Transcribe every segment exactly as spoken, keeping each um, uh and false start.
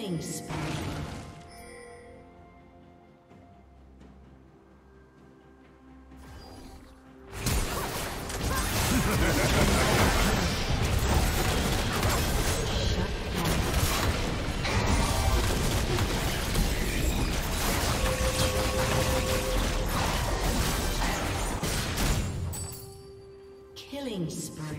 Killing spree. Killing spree.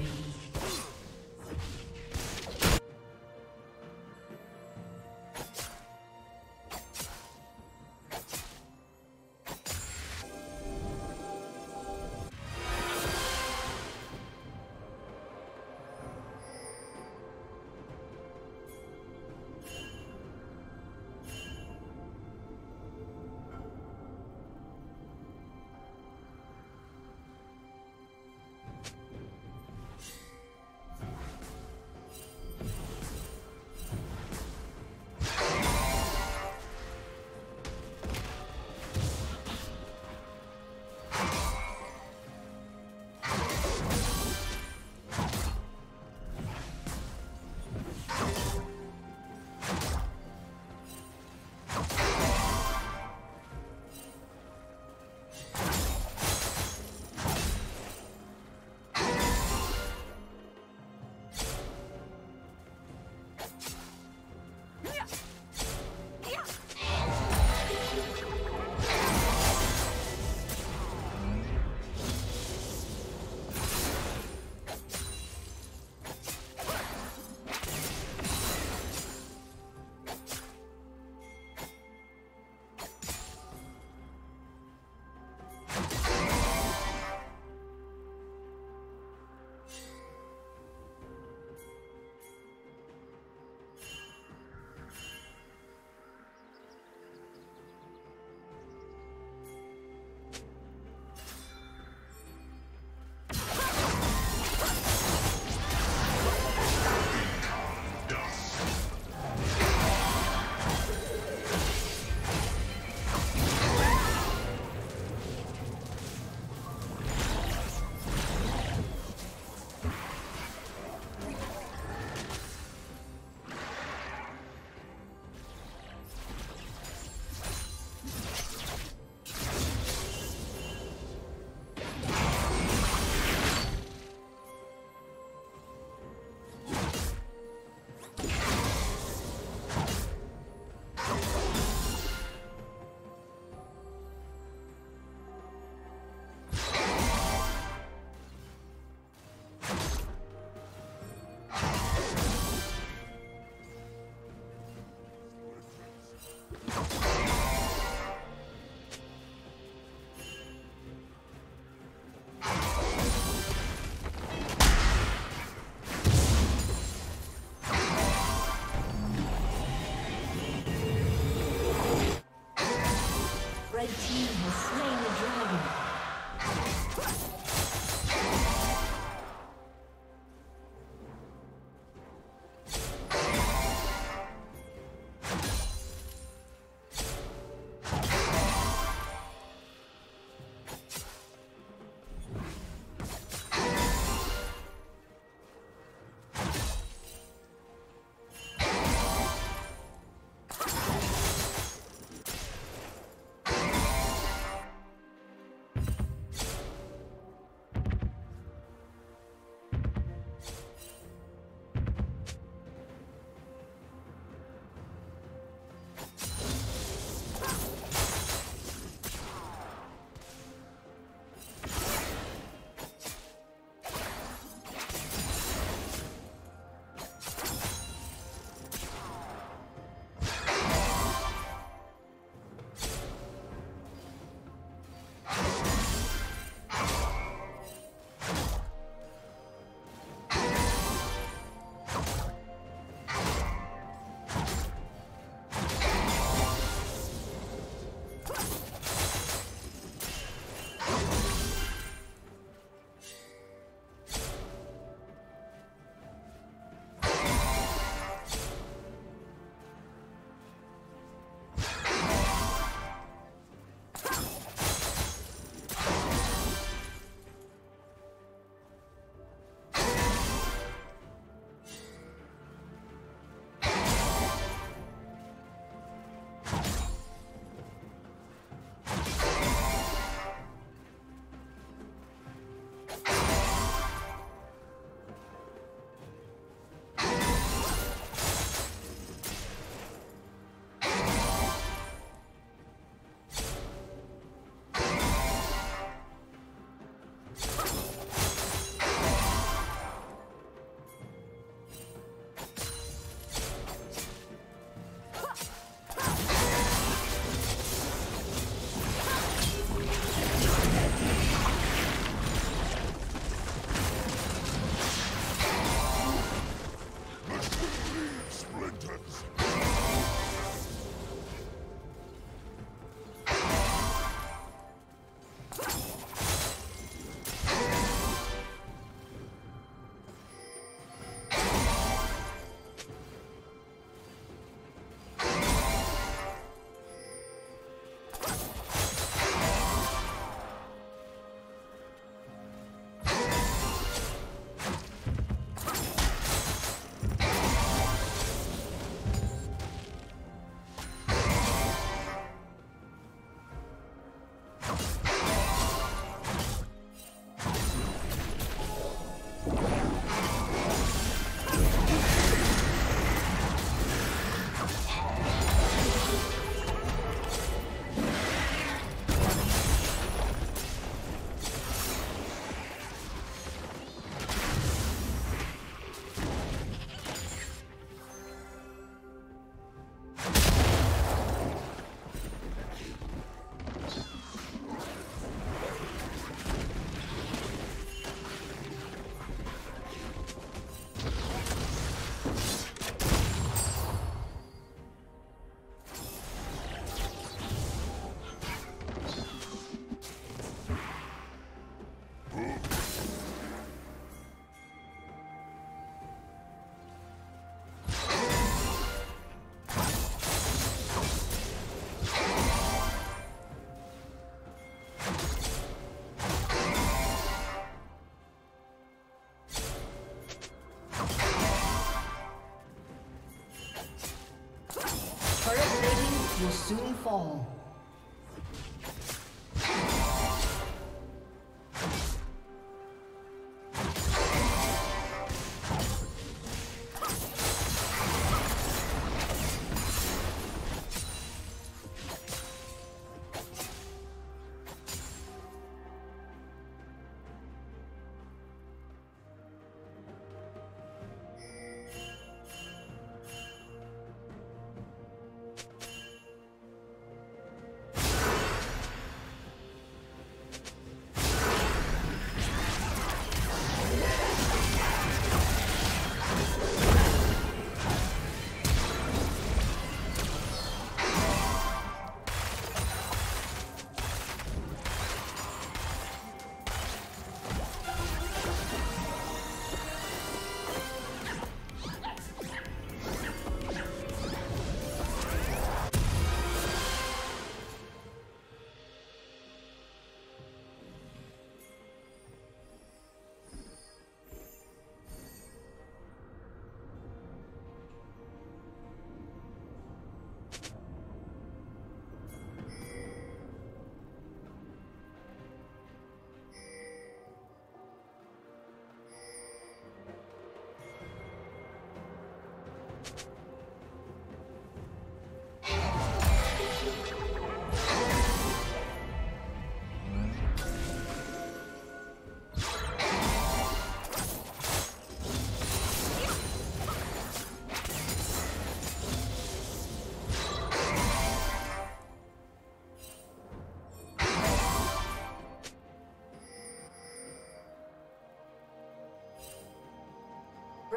Will soon fall.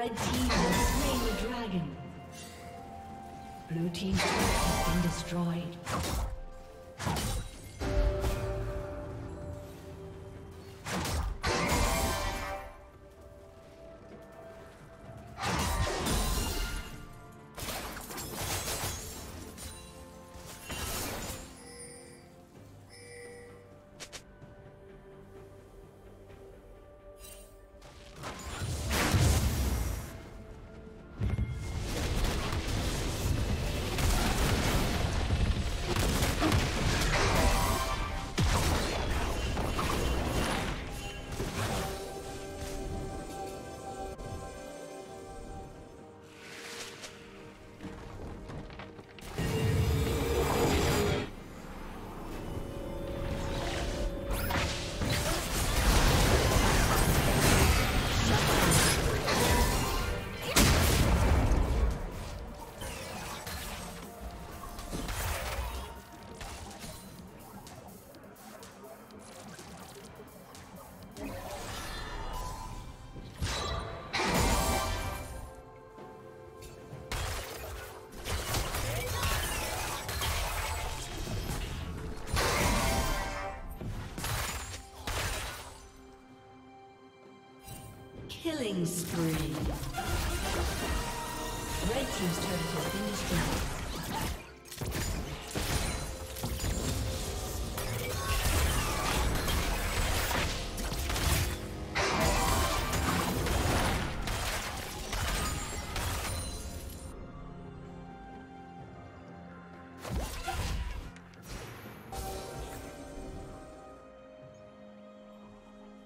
Red team has slain the dragon. Blue team's turret has been destroyed. Killing spree. Red team's turret has been destroyed.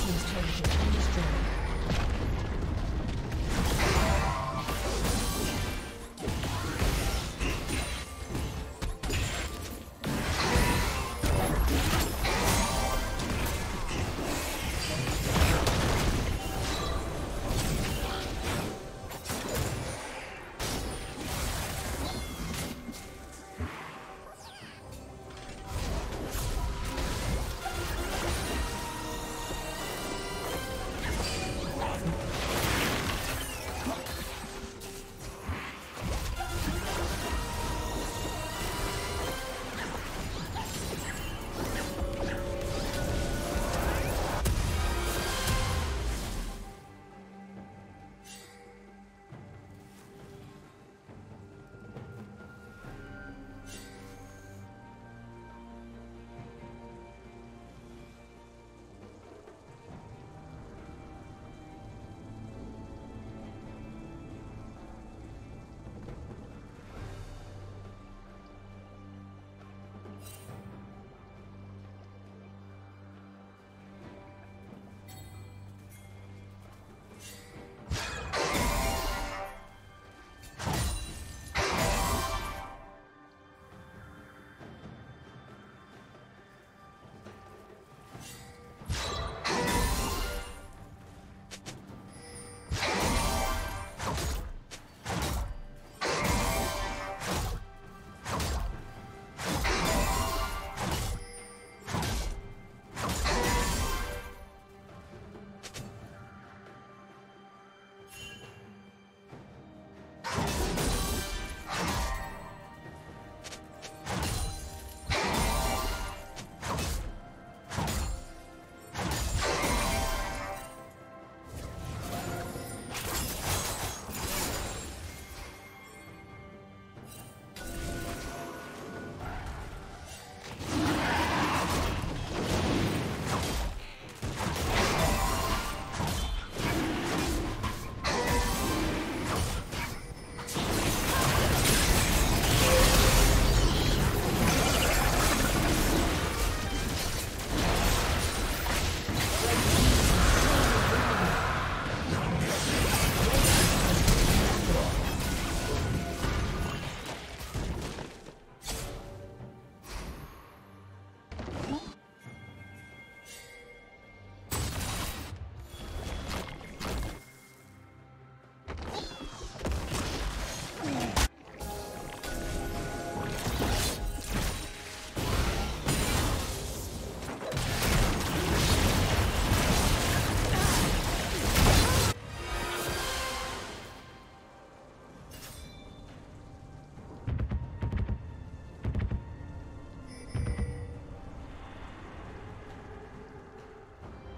team's turret has been destroyed.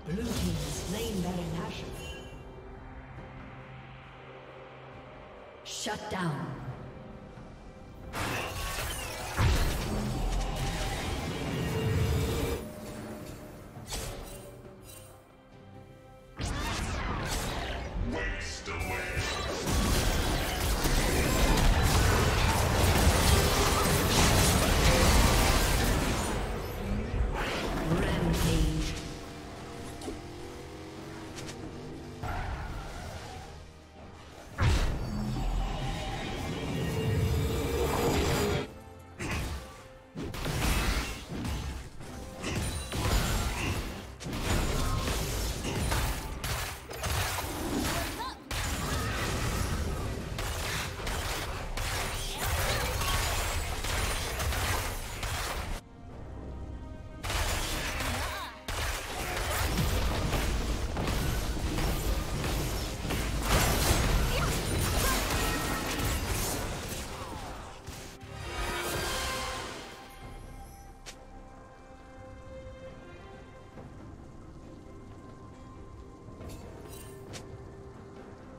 Blue team has slain Baron Nashor. Shut down.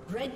Red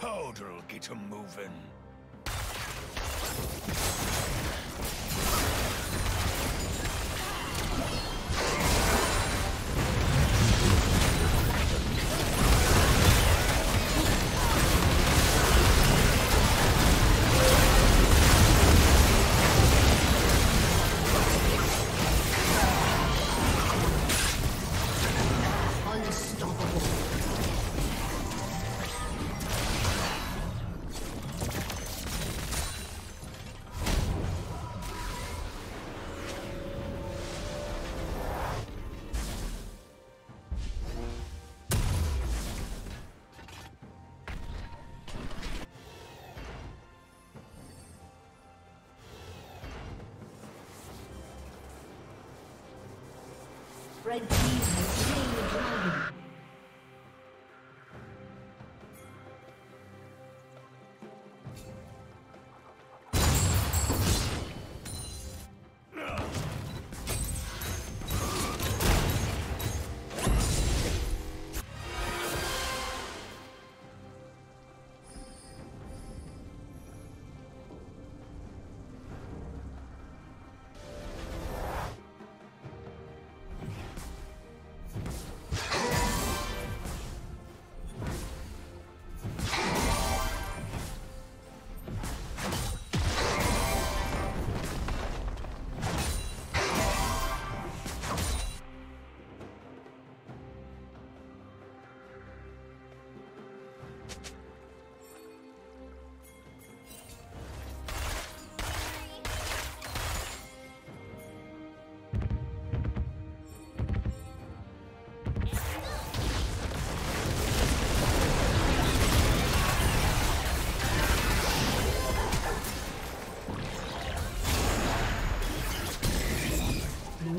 Powder'll get 'em movin'. Red team has slain the dragon.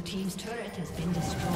team's turret has been destroyed.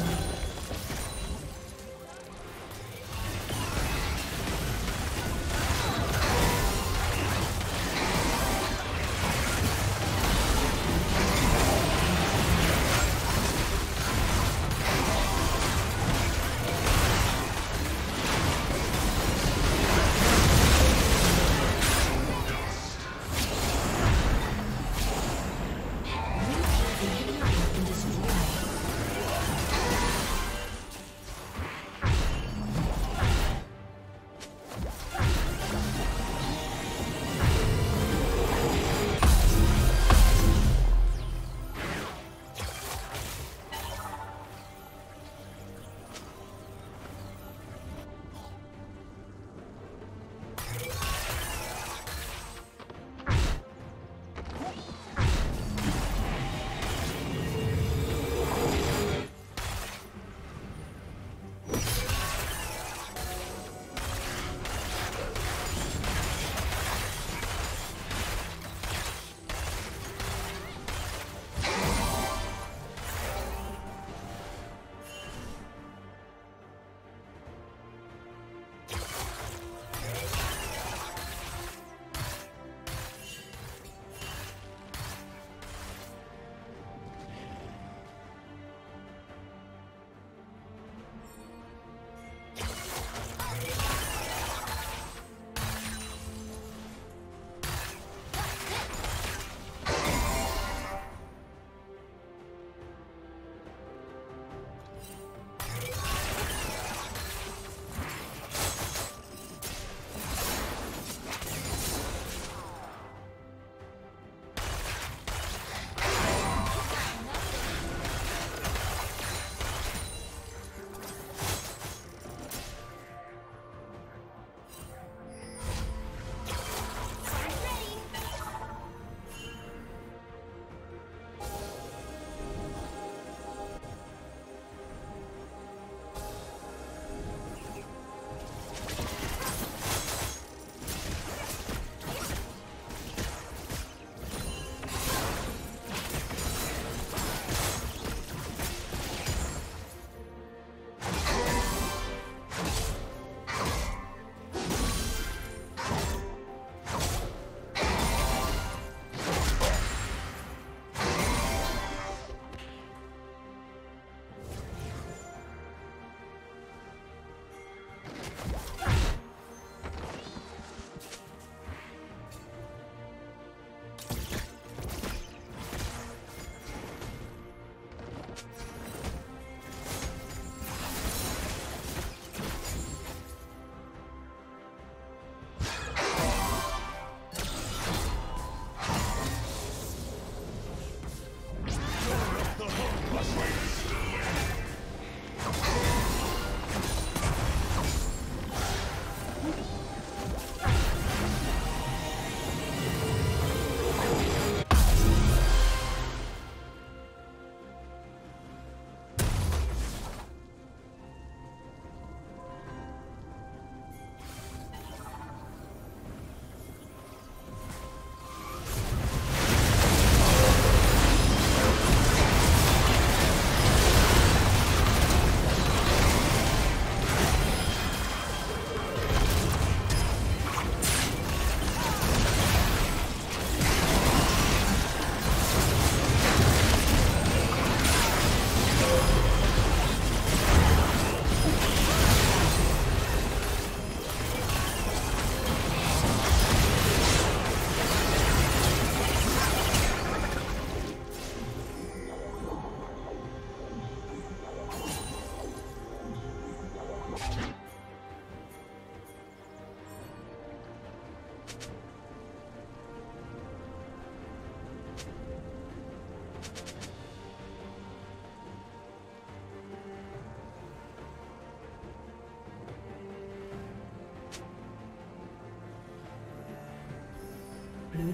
Blue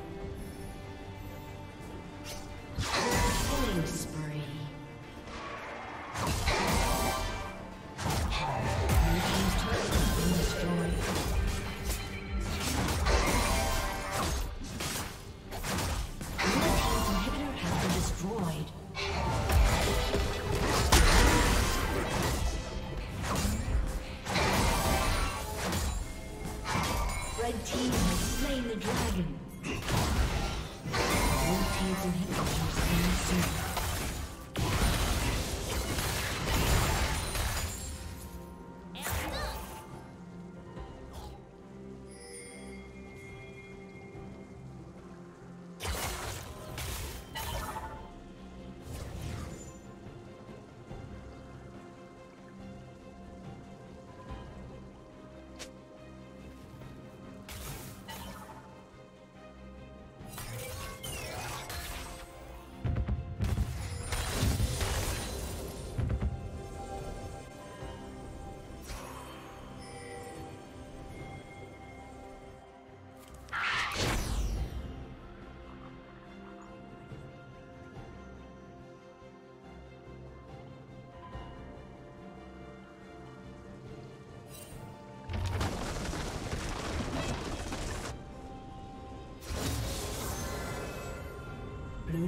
Killing spree. Blue team's turret has been destroyed. Blue team's inhibitor has been destroyed. Blue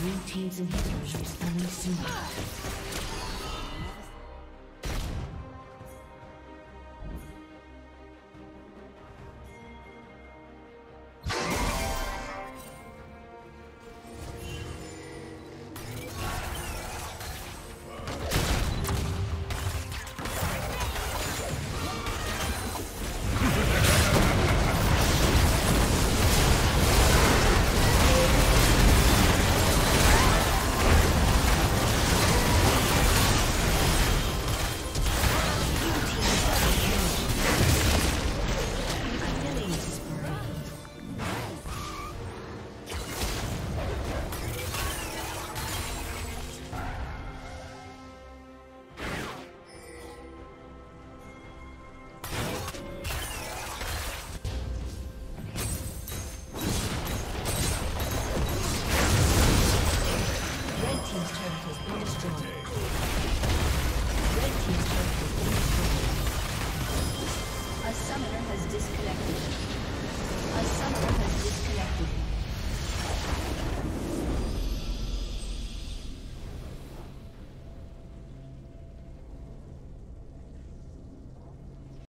Green team's inhibitor is under siege.